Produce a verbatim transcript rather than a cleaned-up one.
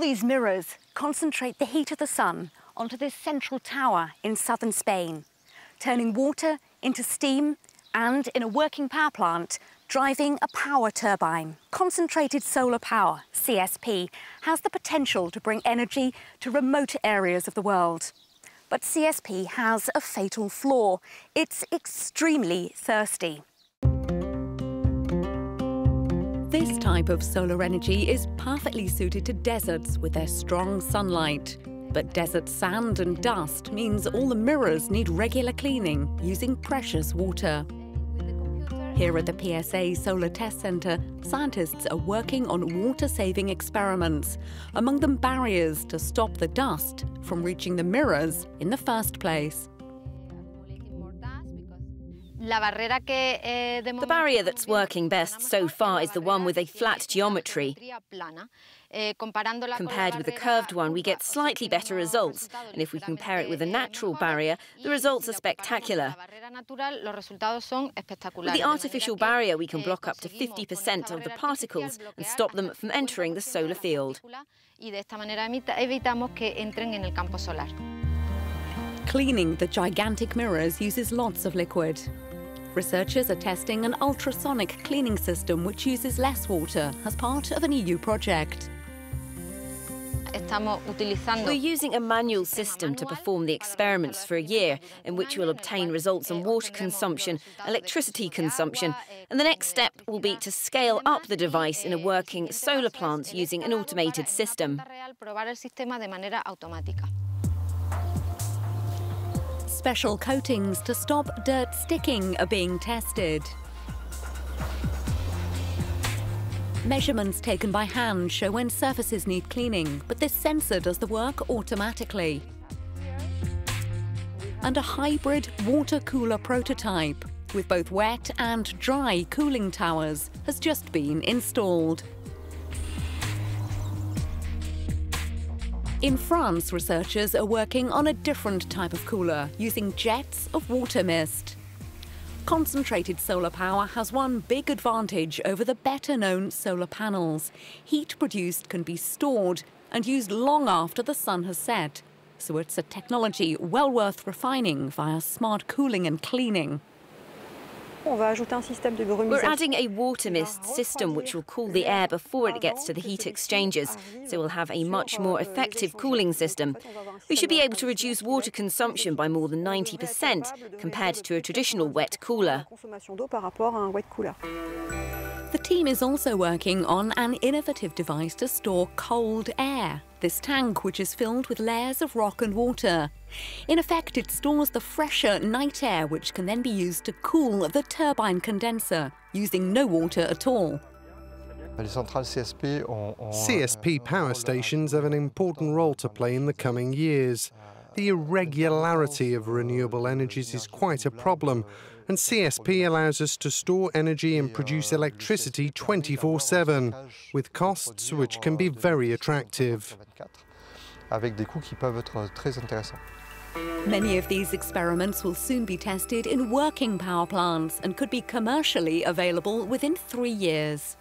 All these mirrors concentrate the heat of the sun onto this central tower in southern Spain, turning water into steam and, in a working power plant, driving a power turbine. Concentrated solar power, C S P, has the potential to bring energy to remote areas of the world. But C S P has a fatal flaw. It's extremely thirsty. This type of solar energy is perfectly suited to deserts with their strong sunlight. But desert sand and dust means all the mirrors need regular cleaning using precious water. Here at the P S A Solar Test Center, scientists are working on water-saving experiments, among them barriers to stop the dust from reaching the mirrors in the first place. The barrier that's working best so far is the one with a flat geometry. Compared with the curved one, we get slightly better results, and if we compare it with a natural barrier, the results are spectacular. With the artificial barrier, we can block up to fifty percent of the particles and stop them from entering the solar field. Cleaning the gigantic mirrors uses lots of liquid. Researchers are testing an ultrasonic cleaning system which uses less water as part of an E U project. We're using a manual system to perform the experiments for a year, in which we'll obtain results on water consumption, electricity consumption, and the next step will be to scale up the device in a working solar plant using an automated system. Special coatings to stop dirt sticking are being tested. Measurements taken by hand show when surfaces need cleaning, but this sensor does the work automatically. And a hybrid water cooler prototype with both wet and dry cooling towers has just been installed. In France, researchers are working on a different type of cooler using jets of water mist. Concentrated solar power has one big advantage over the better-known solar panels. Heat produced can be stored and used long after the sun has set, so it's a technology well worth refining via smart cooling and cleaning. We're adding a water mist system which will cool the air before it gets to the heat exchangers, so we'll have a much more effective cooling system. We should be able to reduce water consumption by more than ninety percent compared to a traditional wet cooler. The team is also working on an innovative device to store cold air. This tank, which is filled with layers of rock and water. In effect, it stores the fresher night air, which can then be used to cool the turbine condenser, using no water at all. C S P power stations have an important role to play in the coming years. The irregularity of renewable energies is quite a problem, and C S P allows us to store energy and produce electricity twenty-four seven, with costs which can be very attractive. Many of these experiments will soon be tested in working power plants and could be commercially available within three years.